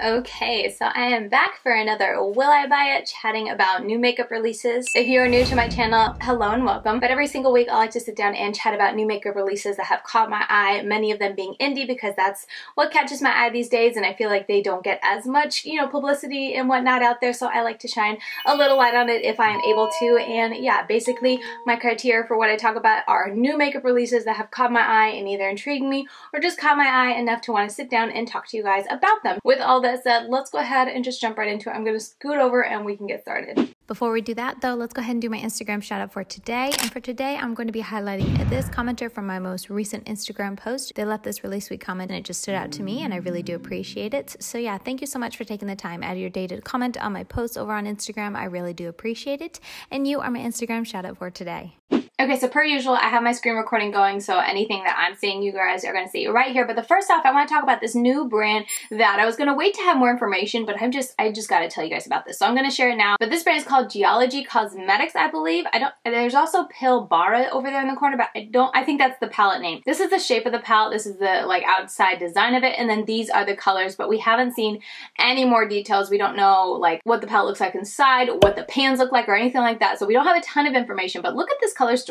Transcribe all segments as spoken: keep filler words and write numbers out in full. Okay, so I am back for another Will I Buy It, chatting about new makeup releases. If you are new to my channel, hello and welcome. But every single week I like to sit down and chat about new makeup releases that have caught my eye, many of them being indie because that's what catches my eye these days, and I feel like they don't get as much, you know, publicity and whatnot out there, so I like to shine a little light on it if I am able to. And yeah, basically my criteria for what I talk about are new makeup releases that have caught my eye and either intrigued me or just caught my eye enough to want to sit down and talk to you guys about them. With all the That said, let's go ahead and just jump right into it. I'm gonna scoot over and we can get started. Before we do that though, let's go ahead and do my Instagram shout out for today. And for today, I'm going to be highlighting this commenter from my most recent Instagram post. They left this really sweet comment and it just stood out to me and I really do appreciate it. So yeah, thank you so much for taking the time out of your day to comment on my posts over on Instagram. I really do appreciate it. And you are my Instagram shout out for today. Okay, so per usual, I have my screen recording going, so anything that I'm seeing, you guys are gonna see right here. But the first off, I wanna talk about this new brand that I was gonna wait to have more information, but I'm just, I just gotta tell you guys about this. So I'm gonna share it now. But this brand is called Geology Cosmetics, I believe. I don't, there's also Pilbara over there in the corner, but I don't, I think that's the palette name. This is the shape of the palette, this is the like outside design of it, and then these are the colors, but we haven't seen any more details. We don't know like what the palette looks like inside, what the pans look like, or anything like that. So we don't have a ton of information, but look at this color story.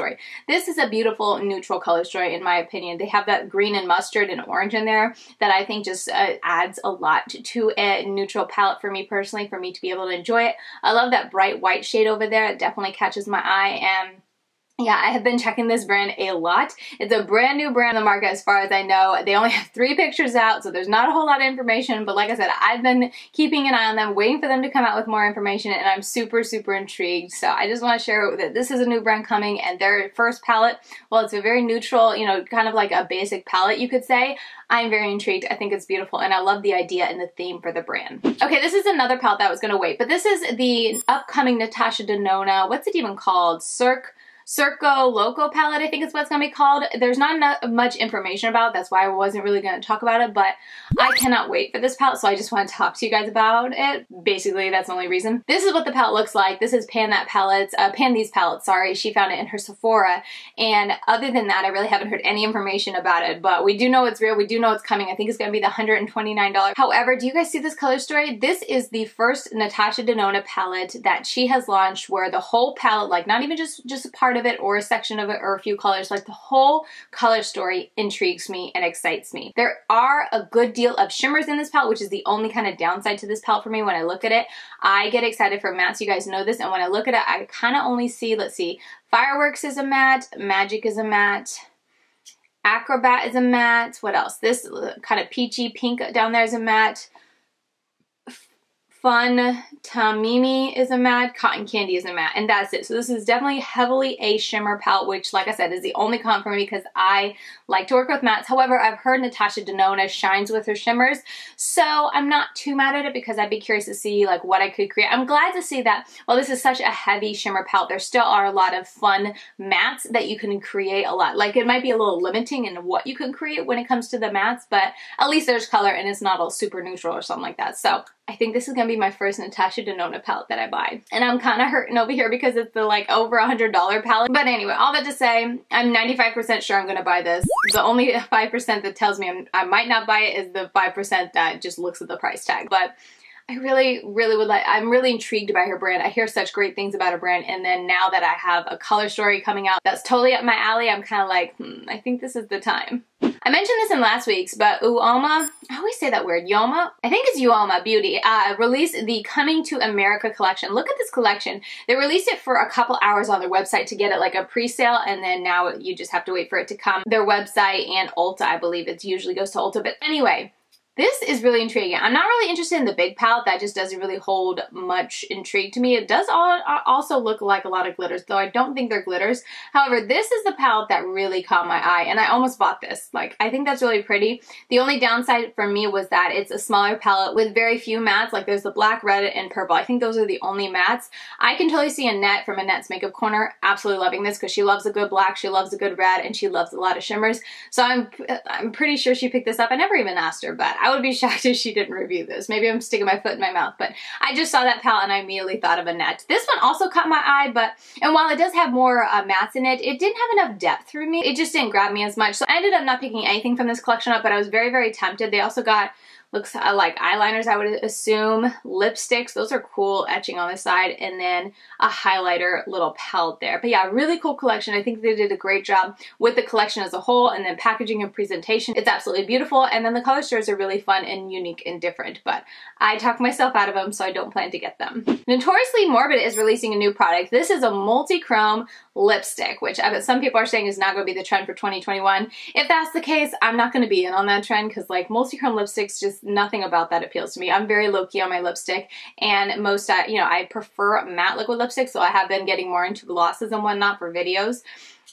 This is a beautiful neutral color story in my opinion. They have that green and mustard and orange in there that I think just uh, adds a lot to a neutral palette for me personally, for me to be able to enjoy it. I love that bright white shade over there. It definitely catches my eye, and yeah, I have been checking this brand a lot. It's a brand new brand on the market as far as I know. They only have three pictures out, so there's not a whole lot of information, but like I said, I've been keeping an eye on them, waiting for them to come out with more information, and I'm super, super intrigued. So I just wanna share that this is a new brand coming, and their first palette, well, it's a very neutral, you know, kind of like a basic palette, you could say. I'm very intrigued. I think it's beautiful and I love the idea and the theme for the brand. Okay, this is another palette that I was gonna wait, but this is the upcoming Natasha Denona, what's it even called? Cirque Cirque Loco palette, I think is what it's gonna be called. There's not enough, much information about it. That's why I wasn't really gonna talk about it, but I cannot wait for this palette, so I just wanna talk to you guys about it. Basically, that's the only reason. This is what the palette looks like. This is pan that palette, uh, pan these palettes, sorry. She found it in her Sephora, and other than that, I really haven't heard any information about it, but we do know it's real, we do know it's coming. I think it's gonna be the one hundred twenty-nine dollars. However, do you guys see this color story? This is the first Natasha Denona palette that she has launched where the whole palette, like not even just, just a part of it or a section of it or a few colors, like the whole color story intrigues me and excites me. There are a good deal of shimmers in this palette, which is the only kind of downside to this palette for me. When I look at it, I get excited for mattes, you guys know this, and when I look at it, I kind of only see, let's see, Fireworks is a matte, Magic is a matte, Acrobat is a matte, what else? This kind of peachy pink down there is a matte, Fun Tamimi is a matte, Cotton Candy is a matte, and that's it. So this is definitely heavily a shimmer palette, which like I said is the only con for me because I like to work with mattes. However, I've heard Natasha Denona shines with her shimmers, so I'm not too mad at it because I'd be curious to see like what I could create. I'm glad to see that while this is such a heavy shimmer palette, there still are a lot of fun mattes that you can create a lot. Like it might be a little limiting in what you can create when it comes to the mattes, but at least there's color and it's not all super neutral or something like that. So I think this is gonna be my first Natasha Denona palette that I buy. And I'm kinda hurting over here because it's the like over one hundred dollar palette. But anyway, all that to say, I'm ninety-five percent sure I'm gonna buy this. The only five percent that tells me I'm, I might not buy it is the five percent that just looks at the price tag. But I really, really would like, I'm really intrigued by her brand. I hear such great things about her brand. And then now that I have a color story coming out that's totally up my alley, I'm kinda like, hmm, I think this is the time. I mentioned this in last week's, but Uoma, I always say that word, Uoma? I think it's Uoma Beauty, uh, released the Coming to America collection. Look at this collection. They released it for a couple hours on their website to get it like a pre-sale, and then now you just have to wait for it to come. Their website and Ulta, I believe it usually goes to Ulta, but anyway, This is really intriguing. I'm not really interested in the big palette. That just doesn't really hold much intrigue to me. It does all, also look like a lot of glitters, though I don't think they're glitters. However, this is the palette that really caught my eye, and I almost bought this. Like, I think that's really pretty. The only downside for me was that it's a smaller palette with very few mattes. Like, there's the black, red, and purple. I think those are the only mattes. I can totally see Annette from Annette's Makeup Corner absolutely loving this because she loves a good black, she loves a good red, and she loves a lot of shimmers. So I'm, I'm pretty sure she picked this up. I never even asked her, but I I would be shocked if she didn't review this. Maybe I'm sticking my foot in my mouth, but I just saw that palette and I immediately thought of Annette. This one also caught my eye, but, and while it does have more uh, mattes in it, it didn't have enough depth for me. It just didn't grab me as much. So I ended up not picking anything from this collection up, but I was very, very tempted. They also got looks uh, like eyeliners, I would assume, lipsticks, those are cool, etching on the side, and then a highlighter little palette there. But yeah, really cool collection. I think they did a great job with the collection as a whole, and then packaging and presentation, it's absolutely beautiful, and then the color stirrers are really fun and unique and different, but I talked myself out of them, so I don't plan to get them. Notoriously Morbid is releasing a new product. This is a multi-chrome lipstick, which I bet some people are saying is not going to be the trend for twenty twenty-one. If that's the case, I'm not going to be in on that trend, because like multi-chrome lipsticks just nothing about that appeals to me. I'm very low-key on my lipstick, and most, I, you know, I prefer matte liquid lipstick, so I have been getting more into glosses and whatnot for videos.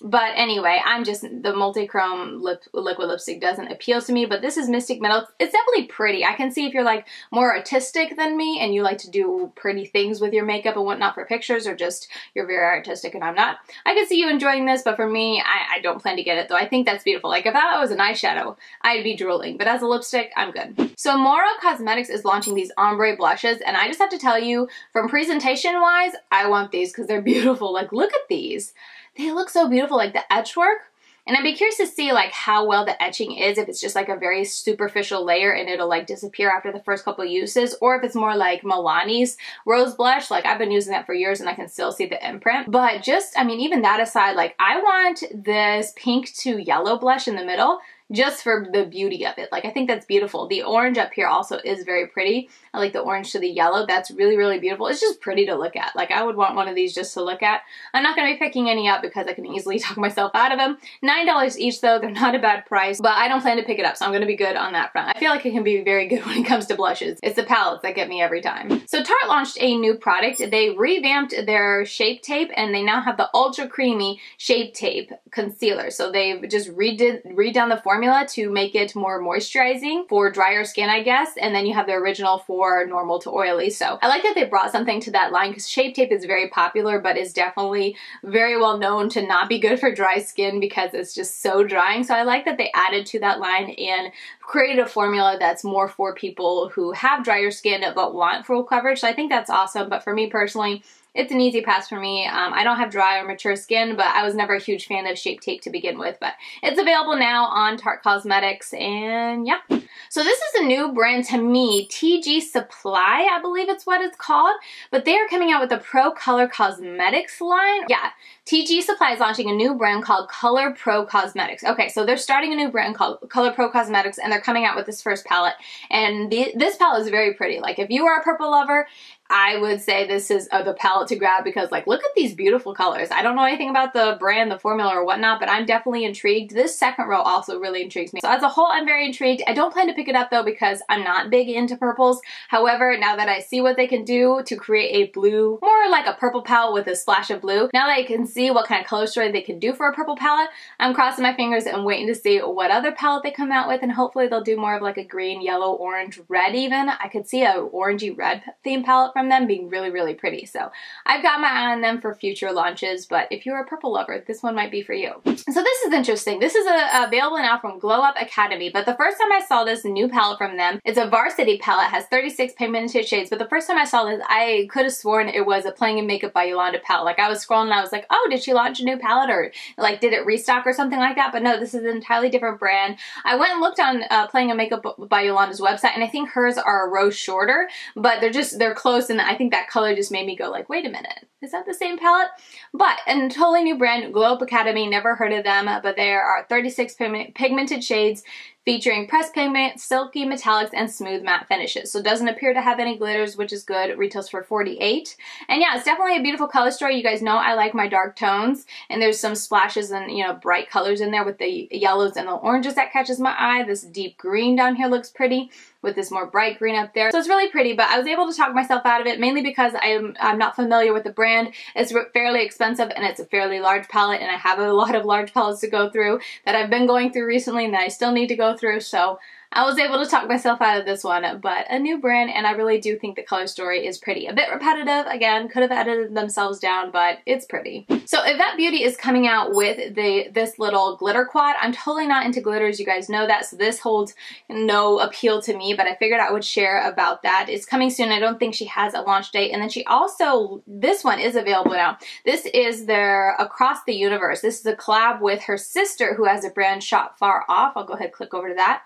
But anyway, I'm just, the multi-chrome lip, liquid lipstick doesn't appeal to me, but this is Mystic Metal. It's definitely pretty. I can see if you're like more artistic than me and you like to do pretty things with your makeup and whatnot for pictures, or just you're very artistic and I'm not. I can see you enjoying this, but for me, I, I don't plan to get it, though. I think that's beautiful. Like, if that was an eyeshadow, I'd be drooling, but as a lipstick, I'm good. So Moira Cosmetics is launching these ombre blushes, and I just have to tell you, from presentation-wise, I want these because they're beautiful. Like, look at these. They look so beautiful, like the edge work. And I'd be curious to see like how well the etching is, if it's just like a very superficial layer and it'll like disappear after the first couple uses, or if it's more like Milani's Rose Blush. Like, I've been using that for years and I can still see the imprint. But just, I mean, even that aside, like, I want this pink to yellow blush in the middle just for the beauty of it. Like, I think that's beautiful. The orange up here also is very pretty. I like the orange to the yellow. That's really, really beautiful. It's just pretty to look at. Like, I would want one of these just to look at. I'm not going to be picking any up because I can easily talk myself out of them. nine dollars each, though. They're not a bad price, but I don't plan to pick it up, so I'm going to be good on that front. I feel like it can be very good when it comes to blushes. It's the palettes that get me every time. So Tarte launched a new product. They revamped their shape tape, and they now have the Ultra Creamy Shape Tape Concealer. So they just redid, redone the form formula to make it more moisturizing for drier skin, I guess, and then you have the original for normal to oily. So I like that they brought something to that line, because Shape Tape is very popular, but is definitely very well known to not be good for dry skin because it's just so drying. So I like that they added to that line and created a formula that's more for people who have drier skin but want full coverage. So I think that's awesome, but for me personally, it's an easy pass for me. Um, I don't have dry or mature skin, but I was never a huge fan of Shape Tape to begin with, but it's available now on Tarte Cosmetics, and yeah. So this is a new brand to me, T G Supply, I believe it's what it's called, but they are coming out with a Pro Color Cosmetics line. Yeah, T G Supply is launching a new brand called Color Pro Cosmetics. Okay, so they're starting a new brand called Color Pro Cosmetics, and they're coming out with this first palette, and the, this palette is very pretty. Like, if you are a purple lover, I would say this is uh, the palette to grab, because like, look at these beautiful colors. I don't know anything about the brand, the formula or whatnot, but I'm definitely intrigued. This second row also really intrigues me. So as a whole, I'm very intrigued. I don't plan to pick it up though, because I'm not big into purples. However, now that I see what they can do to create a blue, more like a purple palette with a splash of blue, now that I can see what kind of color story they can do for a purple palette, I'm crossing my fingers and waiting to see what other palette they come out with, and hopefully they'll do more of like a green, yellow, orange, red even. I could see a orangey red theme palette from them being really, really pretty. So I've got my eye on them for future launches, but if you're a purple lover, this one might be for you. So this is interesting. This is a, available now from Glow Up Academy, but the first time I saw this new palette from them, it's a Varsity palette, has thirty-six pigmented shades, but the first time I saw this, I could have sworn it was a Playing in Makeup by Yolanda palette. Like, I was scrolling and I was like, oh, did she launch a new palette, or like, did it restock or something like that? But no, this is an entirely different brand. I went and looked on uh, Playing in Makeup by Yolanda's website, and I think hers are a row shorter, but they're just, they're close. And I think that color just made me go like, wait a minute, is that the same palette? But a totally new brand, Glow Up Academy, never heard of them, but there are thirty-six pigmented shades, featuring pressed pigment, silky metallics, and smooth matte finishes. So it doesn't appear to have any glitters, which is good. It retails for forty-eight dollars. And yeah, it's definitely a beautiful color story. You guys know I like my dark tones, and there's some splashes and, you know, bright colors in there with the yellows and the oranges that catches my eye. This deep green down here looks pretty with this more bright green up there. So it's really pretty, but I was able to talk myself out of it mainly because I'm, I'm not familiar with the brand. It's fairly expensive and it's a fairly large palette, and I have a lot of large palettes to go through that I've been going through recently and that I still need to go through, so I was able to talk myself out of this one, but a new brand, and I really do think the color story is pretty. A bit repetitive, again, could have edited themselves down, but it's pretty. So Ivette Beauty is coming out with the this little glitter quad. I'm totally not into glitters, you guys know that, so this holds no appeal to me, but I figured I would share about that. It's coming soon. I don't think she has a launch date, and then she also, this one is available now. This is their Across the Universe. This is a collab with her sister who has a brand, Shop Far Off. I'll go ahead and click over to that.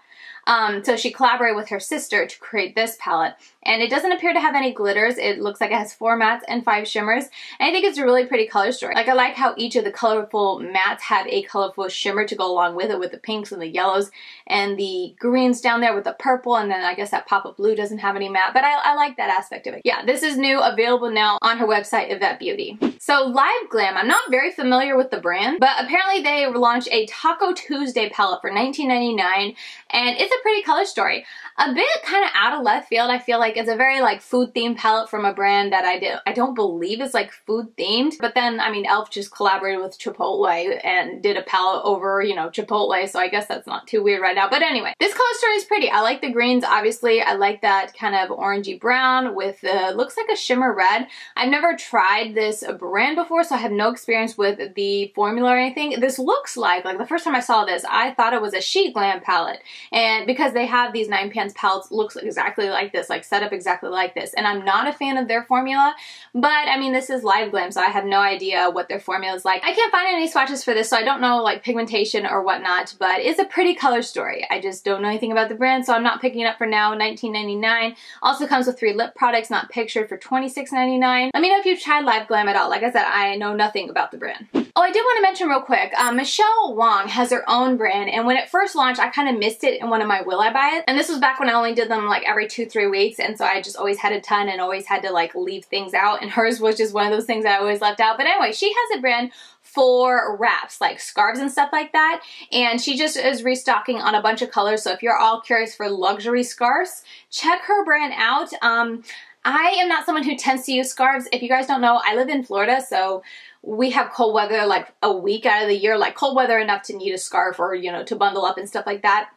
Um, so she collaborated with her sister to create this palette, and it doesn't appear to have any glitters. It looks like it has four mattes and five shimmers, and I think it's a really pretty color story. Like, I like how each of the colorful mattes have a colorful shimmer to go along with it, with the pinks and the yellows and the greens down there with the purple, and then I guess that pop-up blue doesn't have any matte, but I, I like that aspect of it. Yeah, this is new, available now on her website, Ivette Beauty. So Live Glam, I'm not very familiar with the brand, but apparently they launched a Taco Tuesday palette for nineteen ninety-nine, and it's a pretty color story. A bit kind of out of left field, I feel like. It's a very like food themed palette from a brand that I, do, I don't believe is like food themed, but then I mean e l f just collaborated with Chipotle and did a palette over, you know, Chipotle, so I guess that's not too weird right now. But anyway, this color story is pretty. I like the greens, obviously. I like that kind of orangey brown with the, looks like a shimmer red. I've never tried this brand before, so I have no experience with the formula or anything. This looks like, like the first time I saw this, I thought it was a She Glam palette, and because they have these nine pans palettes, looks exactly like this, like set up exactly like this, and I'm not a fan of their formula, but I mean this is Live Glam, so I have no idea what their formula is like. I can't find any swatches for this, so I don't know like pigmentation or whatnot, but it's a pretty color story. I just don't know anything about the brand, so I'm not picking it up for now. nineteen ninety-nine. Also comes with three lip products, not pictured, for twenty-six ninety-nine. Let me know if you've tried Live Glam at all. Like I said, I know nothing about the brand. Oh, I did want to mention real quick, uh, Michelle Wong has her own brand, and when it first launched, I kind of missed it in one of my Will I Buy It, and this was back when I only did them like every two, three weeks, and so I just always had a ton and always had to like leave things out, and hers was just one of those things I always left out. But anyway, she has a brand for wraps, like scarves and stuff like that, and she just is restocking on a bunch of colors, so if you're all curious for luxury scarves, check her brand out. Um, I am not someone who tends to use scarves. If you guys don't know, I live in Florida, so we have cold weather like a week out of the year, like cold weather enough to need a scarf or, you know, to bundle up and stuff like that.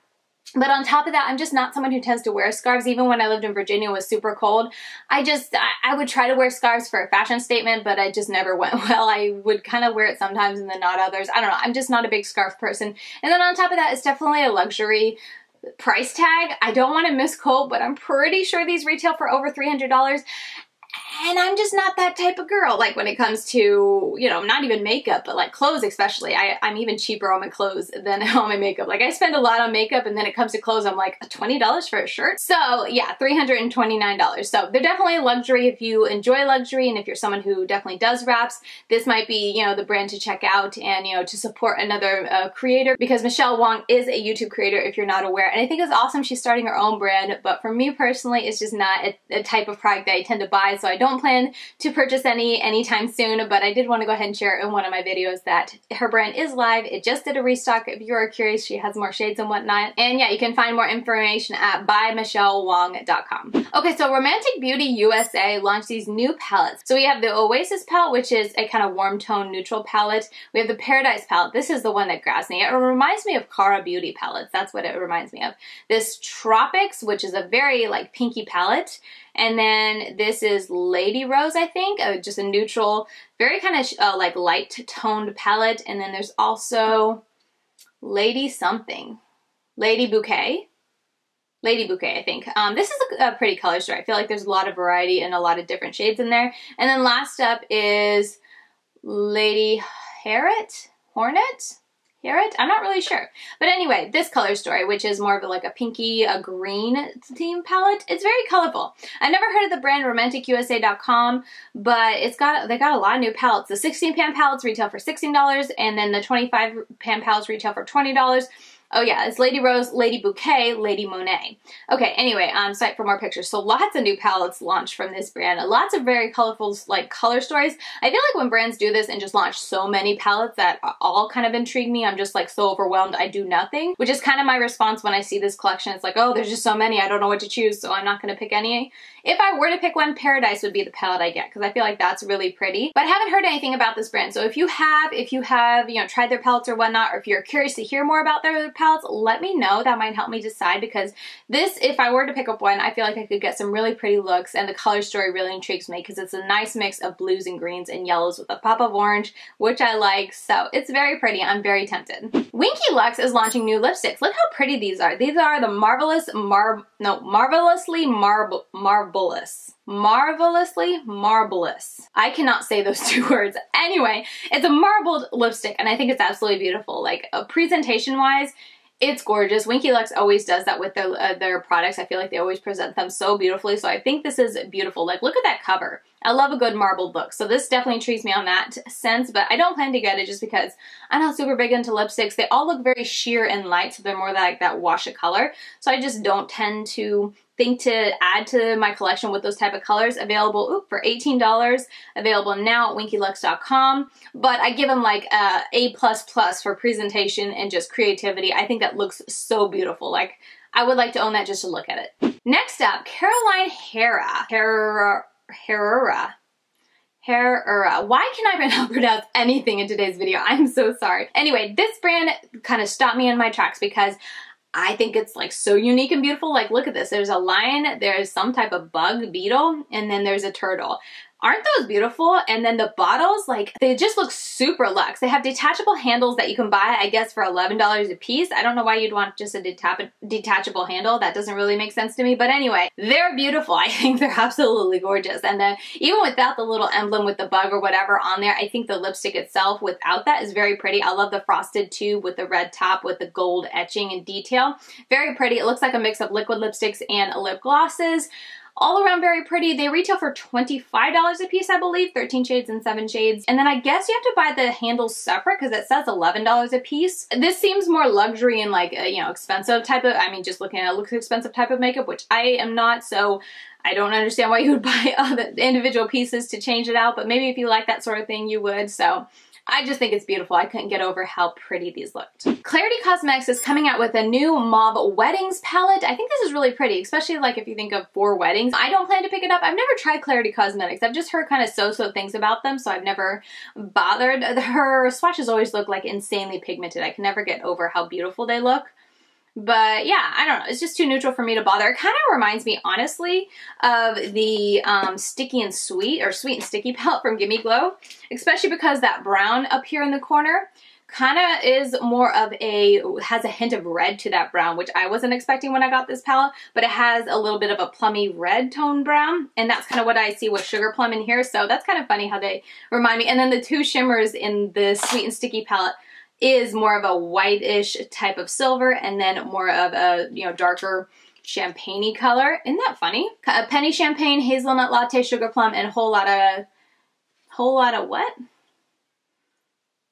But on top of that, I'm just not someone who tends to wear scarves. Even when I lived in Virginia, it was super cold. I just, I, I would try to wear scarves for a fashion statement, but I just never went well. I would kind of wear it sometimes and then not others. I don't know. I'm just not a big scarf person. And then on top of that, it's definitely a luxury price tag. I don't want to misquote, but I'm pretty sure these retail for over three hundred dollars. And I'm just not that type of girl, like when it comes to, you know, not even makeup, but like clothes especially. I, I'm even cheaper on my clothes than on my makeup. Like I spend a lot on makeup, and then it comes to clothes, I'm like twenty dollars for a shirt. So yeah, three hundred twenty-nine dollars. So they're definitely a luxury if you enjoy luxury, and if you're someone who definitely does wraps, this might be, you know, the brand to check out and, you know, to support another uh, creator, because Michelle Wong is a YouTube creator if you're not aware. And I think it's awesome she's starting her own brand, but for me personally, it's just not a, a type of product that I tend to buy, so I don't plan to purchase any anytime soon, but I did want to go ahead and share in one of my videos that her brand is live. It just did a restock. If you are curious, she has more shades and whatnot. And yeah, you can find more information at buy michelle wong dot com. Okay, so Romantic Beauty U S A launched these new palettes. So we have the Oasis palette, which is a kind of warm tone neutral palette. We have the Paradise palette. This is the one that grabs me. It reminds me of Cara Beauty palettes. That's what it reminds me of. This Tropics, which is a very like pinky palette. And then this is Lady Rose, I think, uh, just a neutral, very kind of uh, like light toned palette. And then there's also Lady something, Lady Bouquet. Lady Bouquet, I think. Um, this is a, a pretty color story. I feel like there's a lot of variety and a lot of different shades in there. And then last up is Lady Harriet? Hornet? Hear it? I'm not really sure. But anyway, this color story, which is more of like a pinky, a green theme palette, it's very colorful. I never heard of the brand romantic u s a dot com, but it's got, they got a lot of new palettes. The sixteen pan palettes retail for sixteen dollars, and then the twenty-five pan palettes retail for twenty dollars. Oh yeah, it's Lady Rose, Lady Bouquet, Lady Monet. Okay, anyway, on site for more pictures. So lots of new palettes launched from this brand. Lots of very colorful, like, color stories. I feel like when brands do this and just launch so many palettes that all kind of intrigue me, I'm just like so overwhelmed I do nothing, which is kind of my response when I see this collection. It's like, oh, there's just so many, I don't know what to choose, so I'm not gonna pick any. If I were to pick one, Paradise would be the palette I get, because I feel like that's really pretty. But I haven't heard anything about this brand, so if you have, if you have, you know, tried their palettes or whatnot, or if you're curious to hear more about their palettes, let me know. That might help me decide, because this, if I were to pick up one, I feel like I could get some really pretty looks, and the color story really intrigues me because it's a nice mix of blues and greens and yellows with a pop of orange, which I like, so it's very pretty. I'm very tempted. Winky Lux is launching new lipsticks. Look how pretty these are. These are the Marvelous Mar... no, Marvelously Marble... Marvelous. Marvelously Marvelous. I cannot say those two words. Anyway, it's a marbled lipstick, and I think it's absolutely beautiful. Like, uh, presentation-wise, it's gorgeous. Winky Lux always does that with their, uh, their products. I feel like they always present them so beautifully, so I think this is beautiful. Like, look at that cover. I love a good marbled look, so this definitely intrigues me on that sense, but I don't plan to get it just because I'm not super big into lipsticks. They all look very sheer and light, so they're more like that wash of color, so I just don't tend to think to add to my collection with those type of colors. Available oop, for eighteen dollars, available now at winky lux dot com, but I give them like a A++ for presentation and just creativity. I think that looks so beautiful. Like, I would like to own that just to look at it. Next up, Caroline Herrera. Herrera. Herrera. Herrera. Why can I pronounce anything in today's video? I'm so sorry. Anyway, this brand kind of stopped me in my tracks because I think it's like so unique and beautiful. Like, look at this. There's a lion, there's some type of bug, beetle, and then there's a turtle. Aren't those beautiful? And then the bottles, like, they just look super luxe. They have detachable handles that you can buy, I guess, for eleven dollars a piece. I don't know why you'd want just a deta detachable handle. That doesn't really make sense to me. But anyway, they're beautiful. I think they're absolutely gorgeous. And then even without the little emblem with the bug or whatever on there, I think the lipstick itself without that is very pretty. I love the frosted tube with the red top with the gold etching and detail. Very pretty. It looks like a mix of liquid lipsticks and lip glosses. All around very pretty. They retail for twenty-five dollars a piece, I believe, thirteen shades and seven shades. And then I guess you have to buy the handles separate because it says eleven dollars a piece. This seems more luxury and like, a, you know, expensive type of, I mean, just looking at it, looks expensive type of makeup, which I am not, so I don't understand why you would buy other individual pieces to change it out, but maybe if you like that sort of thing, you would, so I just think it's beautiful. I couldn't get over how pretty these looked. Clarity Cosmetics is coming out with a new Mauve Weddings palette. I think this is really pretty, especially like if you think of four weddings. I don't plan to pick it up. I've never tried Clarity Cosmetics. I've just heard kind of so-so things about them, so I've never bothered. Her swatches always look like insanely pigmented. I can never get over how beautiful they look. But yeah, I don't know. It's just too neutral for me to bother. It kind of reminds me, honestly, of the um, Sticky and Sweet, or Sweet and Sticky palette from Gimme Glow, especially because that brown up here in the corner kind of is more of a, has a hint of red to that brown, which I wasn't expecting when I got this palette, but it has a little bit of a plummy red tone brown, and that's kind of what I see with Sugar Plum in here, so that's kind of funny how they remind me. And then the two shimmers in the Sweet and Sticky palette is more of a whitish type of silver and then more of a, you know, darker champagne-y color. Isn't that funny? A penny champagne, hazelnut latte, sugar plum, and a whole lot of, whole lot of what?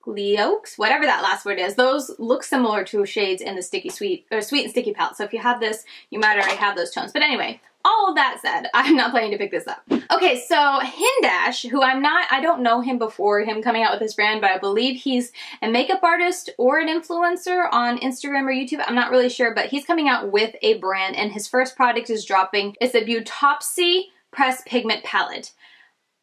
Gliox, whatever that last word is. Those look similar to shades in the Sticky Sweet, or Sweet and Sticky palette. So if you have this, you might already have those tones. But anyway, all of that said, I'm not planning to pick this up. Okay, so Hindash, who I'm not, I don't know him before him coming out with this brand, but I believe he's a makeup artist or an influencer on Instagram or YouTube. I'm not really sure, but he's coming out with a brand, and his first product is dropping. It's a Beautopsy Pressed Pigment Palette.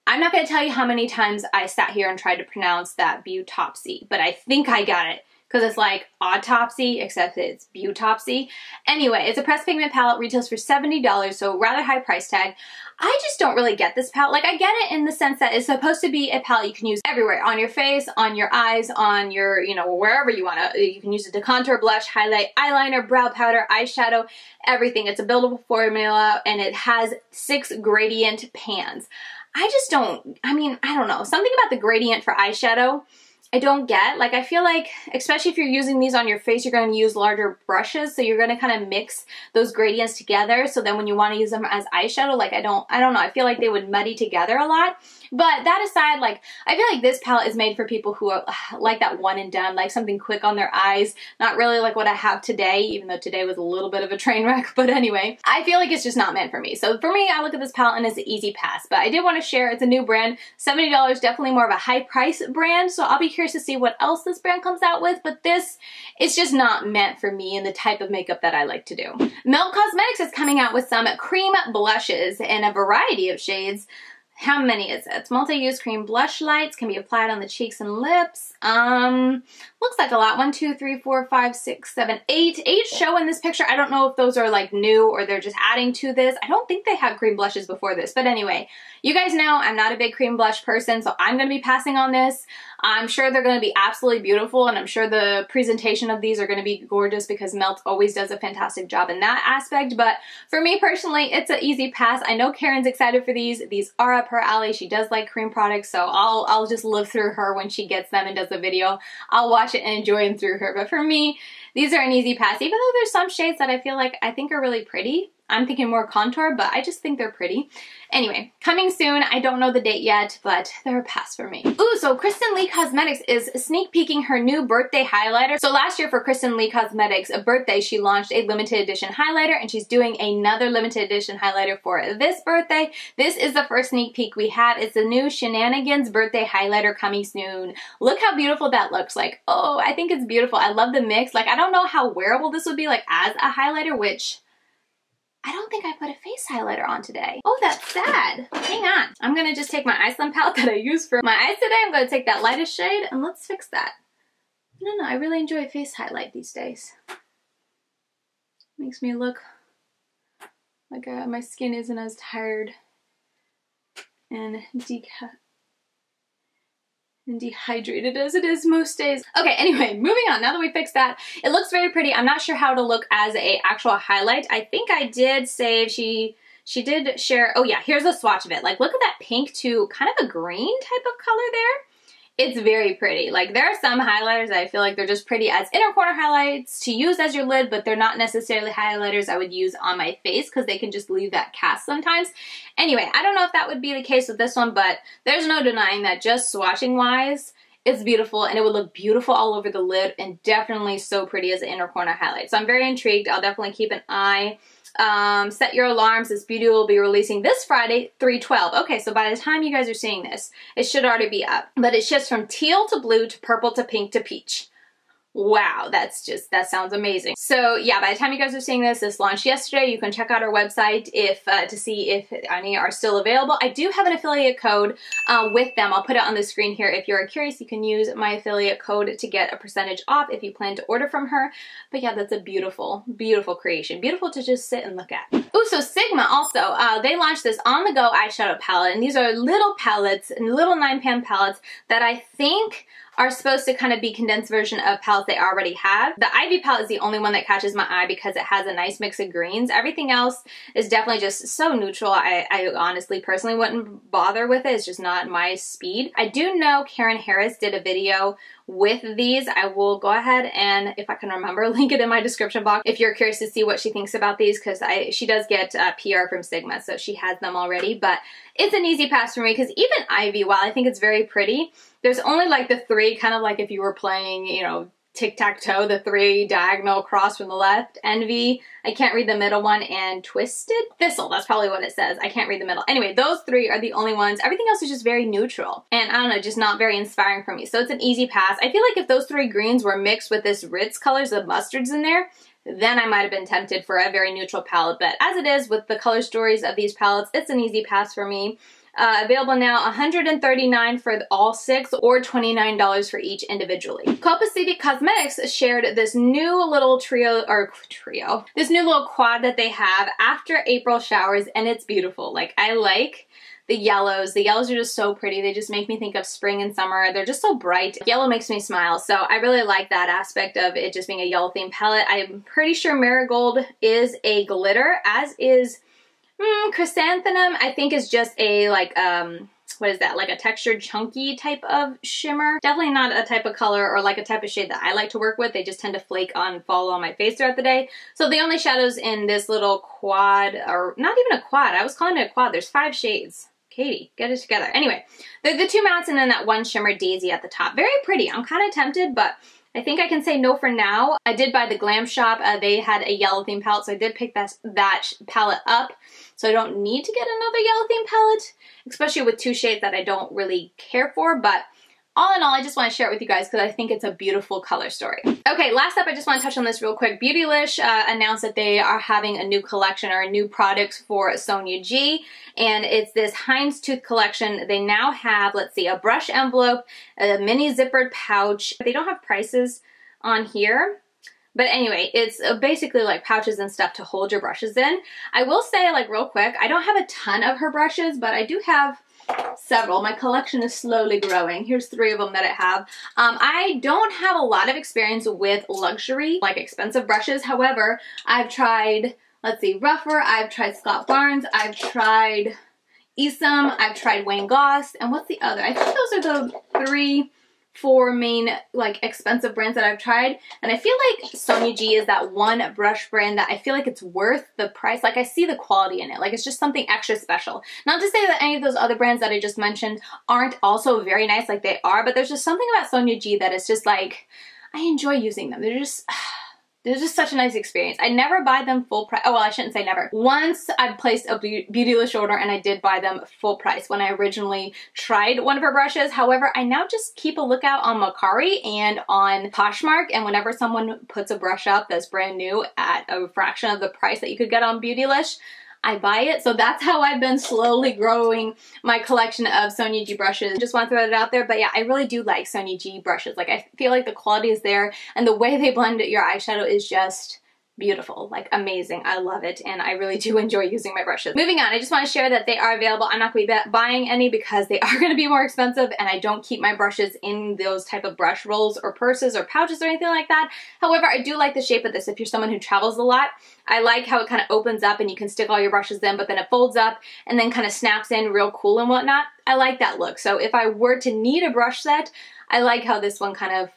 I'm not gonna tell you how many times I sat here and tried to pronounce that Beautopsy, but I think I got it. Because it's like autopsy, except it's Beautopsy. Anyway, it's a pressed pigment palette, retails for seventy dollars, so rather high price tag. I just don't really get this palette. Like, I get it in the sense that it's supposed to be a palette you can use everywhere, on your face, on your eyes, on your, you know, wherever you want to. You can use it to contour, blush, highlight, eyeliner, brow powder, eyeshadow, everything. It's a buildable formula, and it has six gradient pans. I just don't, I mean, I don't know. Something about the gradient for eyeshadow I don't get. Like, I feel like, especially if you're using these on your face, you're going to use larger brushes, so you're going to kind of mix those gradients together, so then when you want to use them as eyeshadow, like, I don't, I don't know, I feel like they would muddy together a lot, But that aside, like, I feel like this palette is made for people who are, like, that one and done, like something quick on their eyes. Not really like what I have today, even though today was a little bit of a train wreck. But anyway, I feel like it's just not meant for me. So for me, I look at this palette and it's an easy pass. But I did want to share, it's a new brand. seventy dollars, definitely more of a high price brand. So I'll be curious to see what else this brand comes out with. But this is just not meant for me and the type of makeup that I like to do. Milk Cosmetics is coming out with some cream blushes in a variety of shades. How many is it? It's multi-use cream blush lights, can be applied on the cheeks and lips. Um, looks like a lot. One, two, three, four, five, six, seven, eight. Eight show in this picture. I don't know if those are like new or they're just adding to this. I don't think they had cream blushes before this. But anyway, you guys know I'm not a big cream blush person, so I'm going to be passing on this. I'm sure they're going to be absolutely beautiful, and I'm sure the presentation of these are going to be gorgeous because Melt always does a fantastic job in that aspect. But for me personally, it's an easy pass. I know Karen's excited for these. These are up her alley. She does like cream products, so I'll, I'll just live through her when she gets them and does the video. I'll watch it and enjoy them through her. But for me, these are an easy pass, even though there's some shades that I feel like I think are really pretty. I'm thinking more contour, but I just think they're pretty. Anyway, coming soon. I don't know the date yet, but they're a pass for me. Ooh, so Kristen Leigh Cosmetics is sneak peeking her new birthday highlighter. So last year for Kristen Leigh Cosmetics' birthday, she launched a limited edition highlighter, and she's doing another limited edition highlighter for this birthday. This is the first sneak peek we have. It's the new Shenanigans birthday highlighter coming soon. Look how beautiful that looks like. Oh, I think it's beautiful. I love the mix. Like, I don't know how wearable this would be like as a highlighter, which... I don't think I put a face highlighter on today. Oh, that's sad. Hang on. I'm gonna just take my Iceland palette that I use for my eyes today. I'm gonna take that lightest shade and let's fix that. No, no, I really enjoy face highlight these days. Makes me look like uh, my skin isn't as tired and deca and dehydrated as it is most days. Okay, anyway, moving on. Now that we fixed that, it looks very pretty. I'm not sure how to look as a actual highlight. I think I did save, she she did share, oh yeah, here's a swatch of it. Like, look at that pink to kind of a green type of color there. It's very pretty. Like, there are some highlighters that I feel like they're just pretty as inner corner highlights to use as your lid, but they're not necessarily highlighters I would use on my face because they can just leave that cast sometimes. Anyway, I don't know if that would be the case with this one, but there's no denying that just swatching wise, it's beautiful, and it would look beautiful all over the lid and definitely so pretty as an inner corner highlight. So I'm very intrigued. I'll definitely keep an eye. Um, set your alarms. This beauty will be releasing this Friday, three twelve. Okay, so by the time you guys are seeing this, it should already be up. But it shifts from teal to blue to purple to pink to peach. Wow, that's just, that sounds amazing. So yeah, by the time you guys are seeing this, this launched yesterday. You can check out our website if uh, to see if any are still available. I do have an affiliate code uh, with them. I'll put it on the screen here. If you're curious, you can use my affiliate code to get a percentage off if you plan to order from her. But yeah, that's a beautiful, beautiful creation. Beautiful to just sit and look at. Ooh, so Sigma also, uh, they launched this on-the-go eyeshadow palette. And these are little palettes, and little nine-pan palettes that I think are supposed to kind of be condensed version of palettes they already have. The Ivy palette is the only one that catches my eye because it has a nice mix of greens. Everything else is definitely just so neutral. I, I honestly personally wouldn't bother with it. It's just not my speed. I do know Karen Harris did a video with these. I will go ahead and, if I can remember, link it in my description box if you're curious to see what she thinks about these, because I she does get uh, P R from Sigma, so she has them already. But it's an easy pass for me because even Ivy, while I think it's very pretty, there's only like the three, kind of like if you were playing, you know, tic-tac-toe, the three diagonal across from the left. Envy, I can't read the middle one, and Twisted Thistle, that's probably what it says. I can't read the middle. Anyway, those three are the only ones. Everything else is just very neutral. And I don't know, just not very inspiring for me. So it's an easy pass. I feel like if those three greens were mixed with this Ritz colors, the mustards in there, then I might have been tempted for a very neutral palette. But as it is with the color stories of these palettes, it's an easy pass for me. Uh, available now, one hundred thirty-nine dollars for all six or twenty-nine dollars for each individually. Beautopsy Cosmetics shared this new little trio, or trio, this new little quad that they have after April showers, and it's beautiful. Like, I like the yellows. The yellows are just so pretty. They just make me think of spring and summer. They're just so bright. Yellow makes me smile. So I really like that aspect of it just being a yellow themed palette. I'm pretty sure Marigold is a glitter, as is Mm, Chrysanthemum, I think, is just a, like, um, what is that? Like a textured, chunky type of shimmer. Definitely not a type of color or like a type of shade that I like to work with. They just tend to flake on, fall on my face throughout the day. So the only shadows in this little quad, or not even a quad, I was calling it a quad. There's five shades. Katie, get it together. Anyway, they're the two mattes and then that one shimmer daisy at the top. Very pretty. I'm kind of tempted, but I think I can say no for now. I did buy the Glam Shop. Uh, they had a yellow theme palette, so I did pick that, that palette up. So I don't need to get another yellow theme palette, especially with two shades that I don't really care for. But all in all, I just want to share it with you guys because I think it's a beautiful color story. Okay, last up, I just want to touch on this real quick. Beautylish uh, announced that they are having a new collection or a new product for Sonia G, and it's this Heinz Tooth collection. They now have, let's see, a brush envelope, a mini zippered pouch. They don't have prices on here. But anyway, it's basically like pouches and stuff to hold your brushes in. I will say, like real quick, I don't have a ton of her brushes, but I do have several. My collection is slowly growing. Here's three of them that I have. Um, I don't have a lot of experience with luxury, like expensive brushes. However, I've tried, let's see, Ruffer, I've tried Scott Barnes, I've tried Isom, I've tried Wayne Goss, and what's the other? I think those are the three... four main like expensive brands that I've tried, and I feel like Sonia G is that one brush brand that I feel like it's worth the price. Like I see the quality in it, like it's just something extra special. Not to say that any of those other brands that I just mentioned aren't also very nice, like they are, but there's just something about Sonia G that is just like, I enjoy using them. They're just they're just such a nice experience. I never buy them full price. Oh, well, I shouldn't say never. Once I placed a Beautylish order and I did buy them full price when I originally tried one of her brushes. However, I now just keep a lookout on Mercari and on Poshmark, and whenever someone puts a brush up that's brand new at a fraction of the price that you could get on Beautylish, I buy it. So that's how I've been slowly growing my collection of Sonia G brushes. Just want to throw it out there, but yeah, I really do like Sonia G brushes. Like I feel like the quality is there, and the way they blend your eyeshadow is just beautiful, like amazing. I love it, and I really do enjoy using my brushes. Moving on, I just want to share that they are available. I'm not going to be buying any because they are going to be more expensive, and I don't keep my brushes in those type of brush rolls or purses or pouches or anything like that. However, I do like the shape of this. If you're someone who travels a lot, I like how it kind of opens up and you can stick all your brushes in, but then it folds up and then kind of snaps in real cool and whatnot. I like that look. So if I were to need a brush set, I like how this one kind of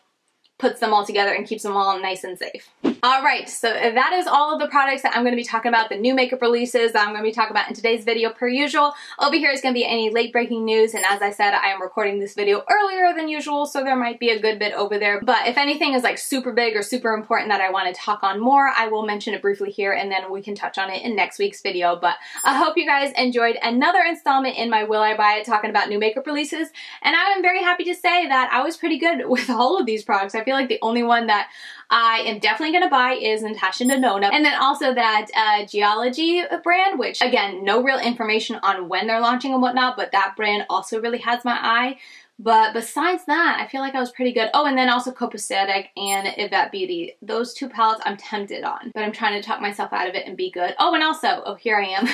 puts them all together and keeps them all nice and safe. All right, so that is all of the products that I'm gonna be talking about, the new makeup releases that I'm gonna be talking about in today's video per usual. Over here is gonna be any late breaking news, and as I said, I am recording this video earlier than usual, so there might be a good bit over there, but if anything is like super big or super important that I wanna talk on more, I will mention it briefly here and then we can touch on it in next week's video. But I hope you guys enjoyed another installment in my Will I Buy It, talking about new makeup releases, and I am very happy to say that I was pretty good with all of these products. I feel like the only one that I am definitely gonna buy is Natasha Denona, and then also that uh, Geology brand, which again, no real information on when they're launching and whatnot, but that brand also really has my eye. But besides that, I feel like I was pretty good. Oh, and then also Copacetic and Ivette Beauty. Those two palettes I'm tempted on, but I'm trying to talk myself out of it and be good. Oh, and also, oh, here I am.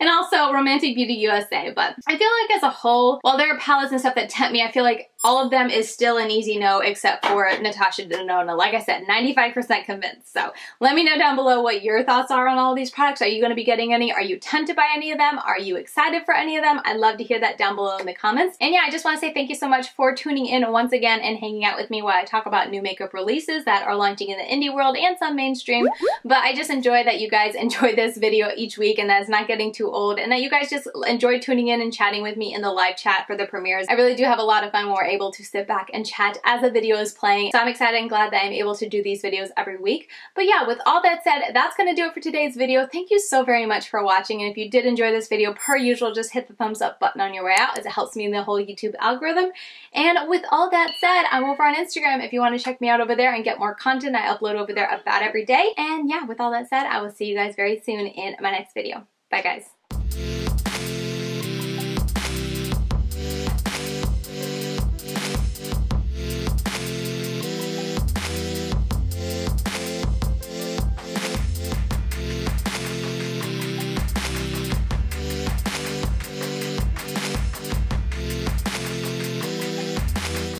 And also Romantic Beauty U S A. But I feel like as a whole, while there are palettes and stuff that tempt me, I feel like all of them is still an easy no except for Natasha Denona. Like I said, ninety-five percent convinced. So let me know down below what your thoughts are on all of these products. Are you gonna be getting any? Are you tempted by any of them? Are you excited for any of them? I'd love to hear that down below in the comments. And yeah, I just wanna say thank you so much for tuning in once again and hanging out with me while I talk about new makeup releases that are launching in the indie world and some mainstream. But I just enjoy that you guys enjoy this video each week and that it's not getting too old, and that you guys just enjoy tuning in and chatting with me in the live chat for the premieres. I really do have a lot of fun when we're able to sit back and chat as the video is playing. So I'm excited and glad that I'm able to do these videos every week. But yeah, with all that said, that's gonna do it for today's video. Thank you so very much for watching, and if you did enjoy this video, per usual, just hit the thumbs up button on your way out, as it helps me in the whole YouTube algorithm. Algorithm. And with all that said, I'm over on Instagram if you want to check me out over there and get more content. I upload over there about every day. And yeah, with all that said, I will see you guys very soon in my next video. Bye guys.